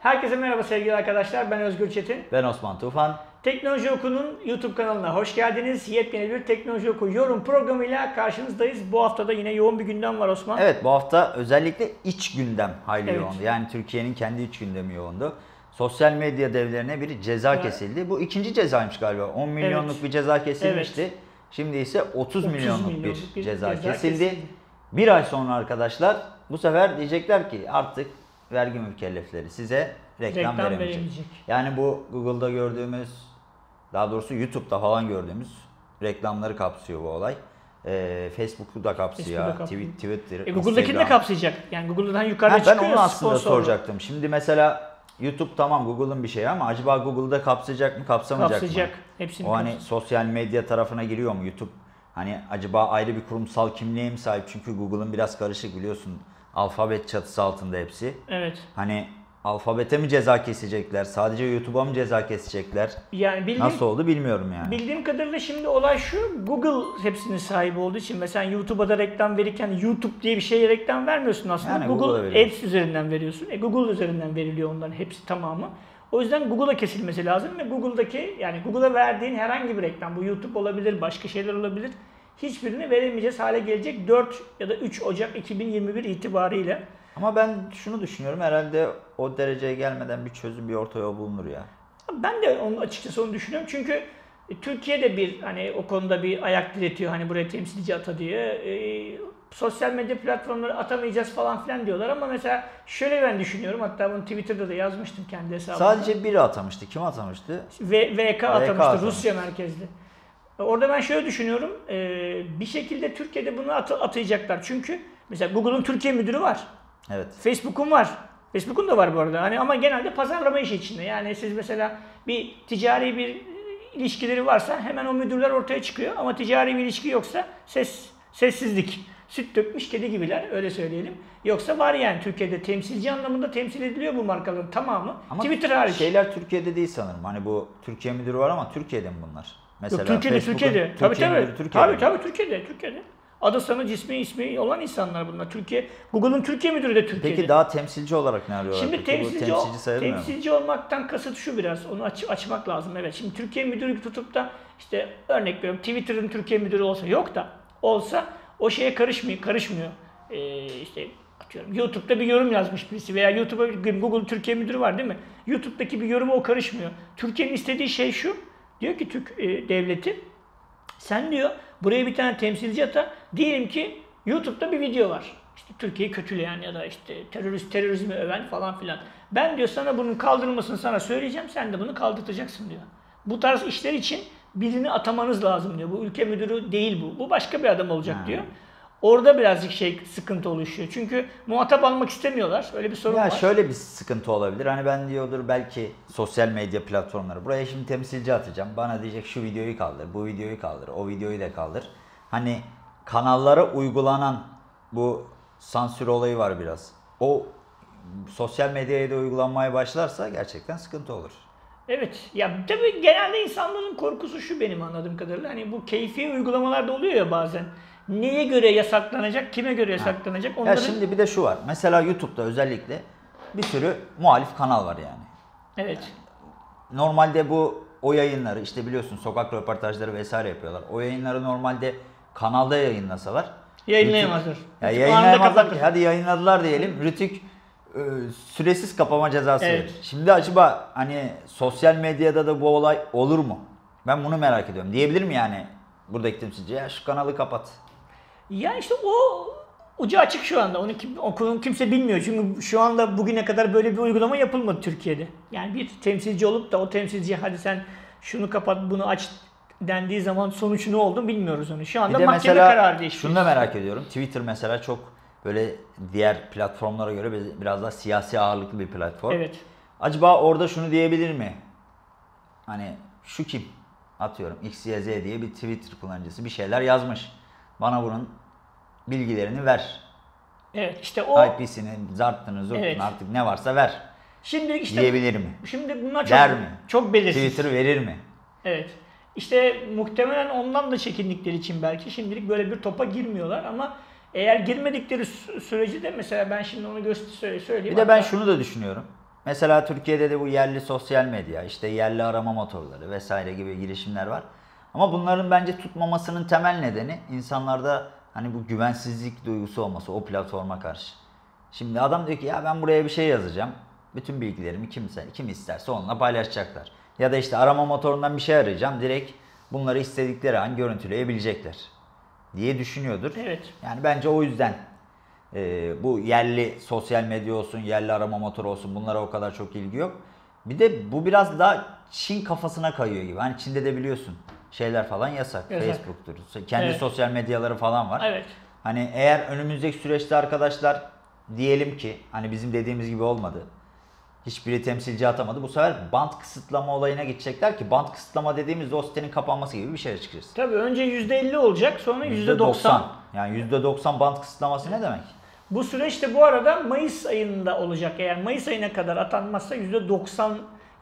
Herkese merhaba sevgili arkadaşlar. Ben Özgür Çetin. Ben Osman Tufan. Teknoloji Oku'nun YouTube kanalına hoş geldiniz. Yepyeni bir Teknolojioku-Yorum programıyla karşınızdayız. Bu hafta da yine yoğun bir gündem var Osman. Evet, bu hafta özellikle iç gündem hayli yoğundu. Yani Türkiye'nin kendi iç gündemi yoğundu. Sosyal medya devlerine bir ceza kesildi. Bu ikinci cezaymış galiba. 10 milyonluk bir ceza kesilmişti. Evet. Şimdi ise 30 milyonluk bir ceza kesildi. Bir ay sonra arkadaşlar bu sefer diyecekler ki artık vergi mükellefleri size reklam veremeyecek. Yani bu Google'da gördüğümüz, daha doğrusu YouTube'da falan gördüğümüz reklamları kapsıyor bu olay. Facebook'u da kapsıyor, Twitter, Instagram. Google'dakini de kapsayacak. Yani Google'dan yukarıda çıkıyor. Ben onu aslında soracaktım. Şimdi mesela YouTube tamam Google'ın bir şeyi ama acaba Google'da kapsayacak mı, kapsamayacak mı? Hepsini o hani sosyal medya tarafına giriyor mu YouTube? Hani acaba ayrı bir kurumsal kimliğe mi sahip? Çünkü Google'ın biraz karışık biliyorsun. Alfabet çatısı altında hepsi. Evet. Hani alfabete mi ceza kesecekler? Sadece YouTube'a mı ceza kesecekler? Yani nasıl oldu bilmiyorum yani. Bildiğim kadarıyla şimdi olay şu. Google hepsinin sahibi olduğu için mesela YouTube'a da reklam verirken YouTube diye bir şeye reklam vermiyorsun aslında. Yani Google Ads üzerinden veriyorsun. Google üzerinden veriliyor onların hepsi tamamı. O yüzden Google'a kesilmesi lazım ve Google'daki yani Google'a verdiğin herhangi bir reklam, bu YouTube olabilir, başka şeyler olabilir. Hiçbirini veremeyeceğiz hale gelecek 4 ya da 3 Ocak 2021 itibariyle. Ama ben şunu düşünüyorum, herhalde o dereceye gelmeden bir çözüm, bir orta yol bulunur ya. Ben de onu, açıkçası onu düşünüyorum çünkü Türkiye'de bir hani o konuda bir ayak diretiyor, hani buraya temsilci ata diye. Sosyal medya platformları atamayacağız falan filan diyorlar ama mesela şöyle ben düşünüyorum, hatta bunu Twitter'da da yazmıştım kendi hesabımda. Sadece biri atamıştı, kim atamıştı? VK atamıştı, Rusya merkezli. Orada ben şöyle düşünüyorum, bir şekilde Türkiye'de bunu atayacaklar. Çünkü mesela Google'un Türkiye müdürü var. Evet. Facebook'un var. Facebook'un da var bu arada. Hani ama genelde pazarlama işi içinde. Yani siz mesela bir ticari bir ilişkileri varsa hemen o müdürler ortaya çıkıyor. Ama ticari bir ilişki yoksa sessizlik. Süt dökmüş kedi gibiler, öyle söyleyelim. Yoksa var yani Türkiye'de temsilci anlamında temsil ediliyor bu markaların tamamı. Ama Twitter hariç. Şeyler Türkiye'de değil sanırım. Hani bu Türkiye müdürü var ama Türkiye'de mi bunlar? Mesela yok, Türkiye'de. Tabii Türkiye'de. Adı sanı cismi ismi olan insanlar bunlar. Türkiye, Google'un Türkiye müdürü de Türkiye'de. Peki daha temsilci olarak ne arıyorlar? Şimdi temsilci olmaktan kasıt şu biraz. Onu açmak lazım. Evet. Şimdi Türkiye müdürü tutup da işte örnek veriyorum Twitter'ın Türkiye müdürü olsa yok da olsa o şeye karışmıyor. İşte atıyorum YouTube'da bir yorum yazmış birisi veya YouTube'a bir Google Türkiye müdürü var değil mi? YouTube'daki bir yoruma o karışmıyor. Türkiye'nin istediği şey şu. Diyor ki Türk devleti, sen diyor buraya bir tane temsilci ata, diyelim ki YouTube'da bir video var. İşte Türkiye'yi kötüleyen ya da işte terörizmi öven falan filan. Ben diyor sana bunun kaldırılmasını sana söyleyeceğim, sen de bunu kaldırtacaksın diyor. Bu tarz işler için birini atamanız lazım diyor. Bu ülke müdürü değil bu. Bu başka bir adam olacak diyor. Orada birazcık sıkıntı oluşuyor. Çünkü muhatap almak istemiyorlar. Öyle bir sorun var. Şöyle bir sıkıntı olabilir. Hani ben diyordur belki sosyal medya platformları. Buraya şimdi temsilci atacağım. Bana diyecek şu videoyu kaldır, bu videoyu kaldır, o videoyu da kaldır. Hani kanallara uygulanan bu sansür olayı var biraz. O sosyal medyaya da uygulanmaya başlarsa gerçekten sıkıntı olur. Evet. Ya tabii genelde insanların korkusu şu benim anladığım kadarıyla. Hani bu keyfi uygulamalarda oluyor ya bazen. Neye göre yasaklanacak, kime göre yasaklanacak? Onların... Ya şimdi bir de şu var. Mesela YouTube'da özellikle bir sürü muhalif kanal var yani. Evet. Yani normalde o yayınları işte biliyorsun sokak röportajları vesaire yapıyorlar. O yayınları normalde kanalda yayınlasalar. Yayınlayamazlar. Yayınlayamazlar ki hadi yayınladılar diyelim. Rütük süresiz kapama cezası verir. Şimdi acaba hani sosyal medyada da bu olay olur mu? Ben bunu merak ediyorum. Diyebilir mi yani buradaki temsilci? Ya şu kanalı kapat. Ya işte o ucu açık şu anda. Onu kimse bilmiyor. Çünkü şu anda bugüne kadar böyle bir uygulama yapılmadı Türkiye'de. Yani bir temsilci olup da o temsilciye hadi sen şunu kapat bunu aç dendiği zaman sonuç ne oldu bilmiyoruz onu. Şu anda mahkeme kararı değişti. Şunu da merak ediyorum. Twitter mesela çok böyle diğer platformlara göre biraz daha siyasi ağırlıklı bir platform. Evet. Acaba orada şunu diyebilir mi? Hani şu kim? Atıyorum XYZ diye bir Twitter kullanıcısı bir şeyler yazmış. Bana bunun bilgilerini ver. Evet işte o. IP'sini, zartını, zurtunu artık ne varsa ver. Şimdi işte, diyebilir mi? Şimdi bunlar çok belirsiz. Twitter verir mi? Evet. İşte muhtemelen ondan da çekindikleri için belki şimdilik böyle bir topa girmiyorlar ama eğer girmedikleri süreci de mesela ben şimdi onu söyleyeyim. Bir de ben şunu da düşünüyorum. Mesela Türkiye'de de bu yerli sosyal medya, işte yerli arama motorları vesaire gibi girişimler var. Ama bunların bence tutmamasının temel nedeni insanlarda hani bu güvensizlik duygusu olması o platforma karşı. Şimdi adam diyor ki ya ben buraya bir şey yazacağım. Bütün bilgilerimi kim isterse onunla paylaşacaklar. Ya da işte arama motorundan bir şey arayacağım. Direkt bunları istedikleri an görüntüleyebilecekler diye düşünüyordur. Evet. Yani bence o yüzden bu yerli sosyal medya olsun, yerli arama motoru olsun bunlara o kadar çok ilgi yok. Bir de bu biraz daha Çin kafasına kayıyor gibi. Hani Çin'de de biliyorsun şeyler falan yasak. Evet. Facebook'tur. Kendi evet. sosyal medyaları falan var. Evet. Hani eğer önümüzdeki süreçte arkadaşlar diyelim ki hani bizim dediğimiz gibi olmadı. Hiçbiri temsilci atamadı. Bu sefer bant kısıtlama olayına gidecekler ki bant kısıtlama dediğimiz o sitenin kapanması gibi bir şeye çıkacağız. Tabii önce %50 olacak sonra %90. Yani %90 bant kısıtlaması ne demek? Bu süreçte bu arada Mayıs ayında olacak. Eğer Mayıs ayına kadar atanmazsa %90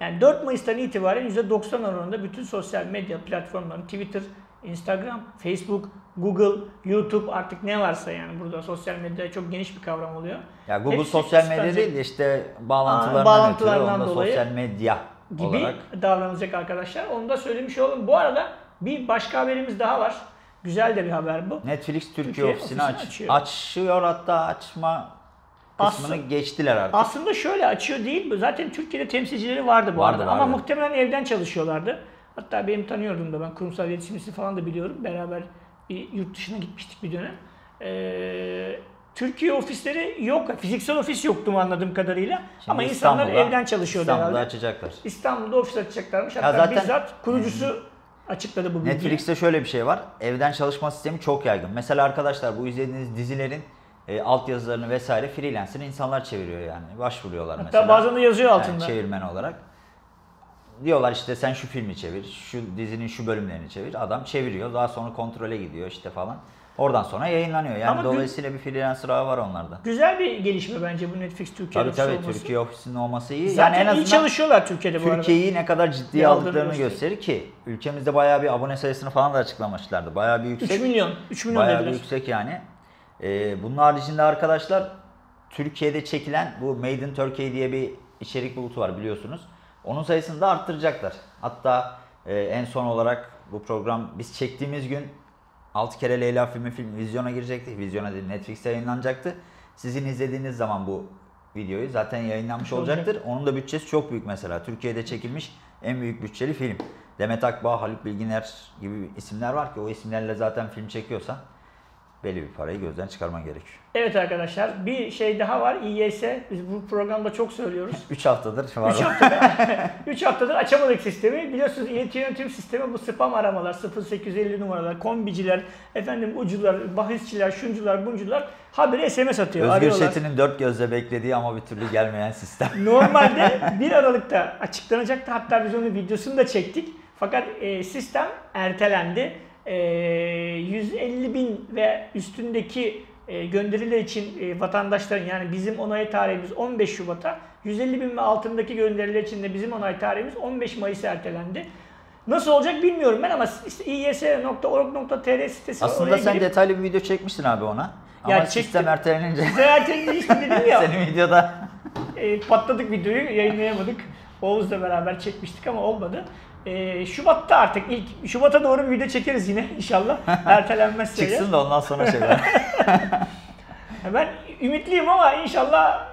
yani 4 Mayıs'tan itibaren %90 oranında bütün sosyal medya platformları Twitter, Instagram, Facebook, Google, YouTube artık ne varsa yani burada sosyal medya çok geniş bir kavram oluyor. Ya Google hepsi sosyal medya değil de işte bağlantılarından dolayı sosyal medya gibi olarak davranılacak arkadaşlar. Onu da söylemiş olalım. Bu arada bir başka haberimiz daha var. Güzel de bir haber bu. Netflix Türkiye ofisini açıyor hatta açma kısmını geçtiler artık. Aslında şöyle açıyor değil. Zaten Türkiye'de temsilcileri vardı bu arada ama muhtemelen evden çalışıyorlardı. Hatta benim tanıyordum da ben kurumsal iletişimcisi falan da biliyorum. Beraber bir yurt dışına gitmiştik bir dönem. Türkiye ofisleri yok. Fiziksel ofis yoktu anladığım kadarıyla. Şimdi ama insanlar evden çalışıyordu herhalde. İstanbul'da açacaklar. İstanbul'da ofis açacaklarmış. Hatta zaten bizzat kurucusu açıkladı bu bilgiyi. Netflix'te şöyle bir şey var. Evden çalışma sistemi çok yaygın. Mesela arkadaşlar bu izlediğiniz dizilerin altyazılarını vesaire freelancer'ı insanlar çeviriyor yani. Başvuruyorlar hatta mesela. Hatta bazen de yazıyor altında. Yani çevirmen olarak. Diyorlar işte sen şu filmi çevir, şu dizinin şu bölümlerini çevir. Adam çeviriyor. Daha sonra kontrole gidiyor işte falan. Oradan sonra yayınlanıyor. Yani ama dolayısıyla bir freelancer ağı var onlarda. Güzel bir gelişme bence bu Netflix Türkiye ofisinin olması. Tabii Türkiye ofisinin olması iyi. Zaten yani en azından iyi çalışıyorlar Türkiye'de bu arada. Türkiye'yi ne kadar ciddiye aldıklarını gösterir ki ülkemizde bayağı bir abone sayısını falan da açıklamışlardı. Bayağı bir yüksek. 3 milyon dediler. Bayağı bir yüksek yani. Bunun haricinde arkadaşlar Türkiye'de çekilen bu Made in Turkey diye bir içerik bulutu var biliyorsunuz. Onun sayısını da arttıracaklar. Hatta en son olarak bu program biz çektiğimiz gün 6 kere Leyla filmi vizyona girecekti. Vizyona değil Netflix'te yayınlanacaktı. Sizin izlediğiniz zaman bu videoyu zaten yayınlanmış olacaktır. Onun da bütçesi çok büyük mesela. Türkiye'de çekilmiş en büyük bütçeli film. Demet Akbağ, Haluk Bilginer gibi isimler var ki o isimlerle zaten film çekiyorsan belli bir parayı gözden çıkarman gerekiyor. Evet arkadaşlar bir şey daha var. İYS biz bu programda çok söylüyoruz. 3 haftadır var. 3 haftadır açamadık sistemi. Biliyorsunuz ileti yönetim sistemi bu spam aramalar, 0850 numaralar, kombiciler, efendim ucular, bahisçiler, şuncular, buncular haberi SMS atıyor. Özgür Çetin'in dört gözle beklediği ama bir türlü gelmeyen sistem. Normalde 1 Aralık'ta açıklanacaktı. Hatta biz onun videosunu da çektik. Fakat sistem ertelendi. 150 bin ve üstündeki gönderiler için vatandaşların yani bizim onay tarihimiz 15 Şubat'a 150 bin ve altındaki gönderiler için de bizim onay tarihimiz 15 Mayıs'a ertelendi. Nasıl olacak bilmiyorum ben ama işte iys.org.tr sitesi aslında sen girip detaylı bir video çekmiştin abi ona ama ya sistem ertelenince dedim ya. Senin videoda patladık videoyu yayınlayamadık. Oğuz'la beraber çekmiştik ama olmadı. Şubat'ta artık ilk Şubat'a doğru bir video çekeriz yine inşallah. Ertelenmezse çıksın da ondan sonra şeyler. Ben ümitliyim ama inşallah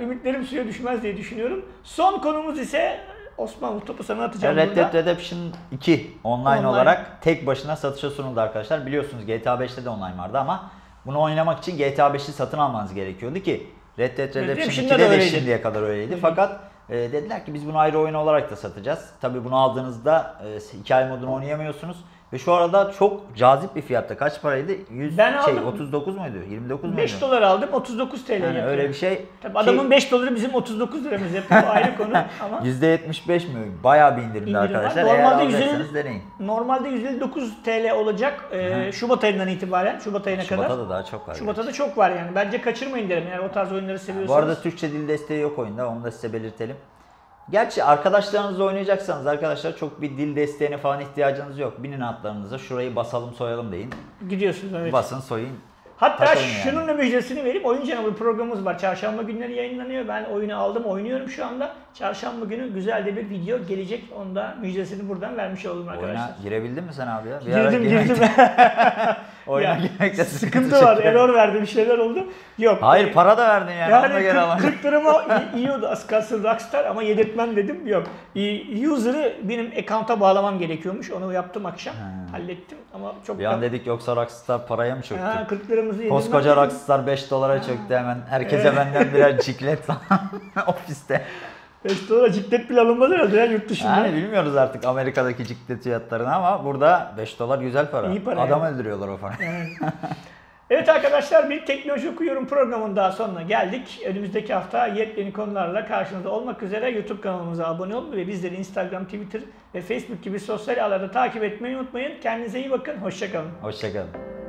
ümitlerim suya düşmez diye düşünüyorum. Son konumuz ise Osman Mutlu'yu sana atacağım burada. Red Dead Redemption 2 online olarak tek başına satışa sunuldu arkadaşlar. Biliyorsunuz GTA 5'te de online vardı ama bunu oynamak için GTA 5'i satın almanız gerekiyordu ki Red Dead Redemption 2'de de şimdiye kadar öyleydi. Fakat dediler ki biz bunu ayrı oyun olarak da satacağız. Tabii bunu aldığınızda hikaye modunu oynayamıyorsunuz. Ve şu arada çok cazip bir fiyatta. Kaç paraydı? 39 muydu? 29 muydu? 5 dolar aldım. 39 TL yani yapıyor. Öyle bir şey. Tabii adamın 5 doları bizim 39 liramız yapıyor. Ayrı konu ama. %75 mi? Bayağı bir indirimli arkadaşlar. Normalde deneyin. Normalde 159 TL olacak. Şubat ayından itibaren. Şubat ayına kadar. Şubat'a da daha çok var. Şubat'a da çok var yani. Bence kaçırmayın derim. Yani o tarz oyunları seviyorsanız. Bu arada Türkçe dil desteği yok oyunda. Onu da size belirtelim. Gerçi arkadaşlarınızla oynayacaksanız arkadaşlar çok bir dil desteğine falan ihtiyacınız yok. Binin atlarınıza şurayı basalım soyalım deyin. Gidiyorsunuz evet. Basın soyun. Hatta şunun da müjdesini vereyim. Oyun Canavarı programımız var. Çarşamba günleri yayınlanıyor. Ben oyunu aldım, oynuyorum şu anda. Çarşamba günü güzel de bir video gelecek. Onu da müjdesini buradan vermiş oldum arkadaşlar. Oyuna girebildin mi sen abi ya? Girdim. Oyuna girmekte sıkıntı var. Error verdi, bir şeyler oldu. Yok. Hayır, para da verdin yani. Yani 40 lirama yiyordu az kalsın Rockstar ama yedirtmem dedim. Yok. User'ı benim account'a bağlamam gerekiyormuş. Onu yaptım akşam. Hallettim ama çok... Bir an dedik yoksa Rockstar paraya mı çöktü? Ha, 40 liramızı yedirmem. Koskoca Rockstar 5 dolara çöktü hemen. Herkese benden birer ciklet ofiste. 5 dolara ciklet bile alınmaz herhalde ya yurt dışında. Yani bilmiyoruz artık Amerika'daki ciklet fiyatlarını ama burada 5 dolar güzel para. İyi para. Adam öldürüyorlar o parayı. Evet. Evet arkadaşlar, bir Teknolojioku-Yorum programının daha sonuna geldik. Önümüzdeki hafta yepyeni konularla karşınızda olmak üzere YouTube kanalımıza abone olun ve bizleri Instagram, Twitter ve Facebook gibi sosyal ağlarda takip etmeyi unutmayın. Kendinize iyi bakın. Hoşça kalın. Hoşça kalın.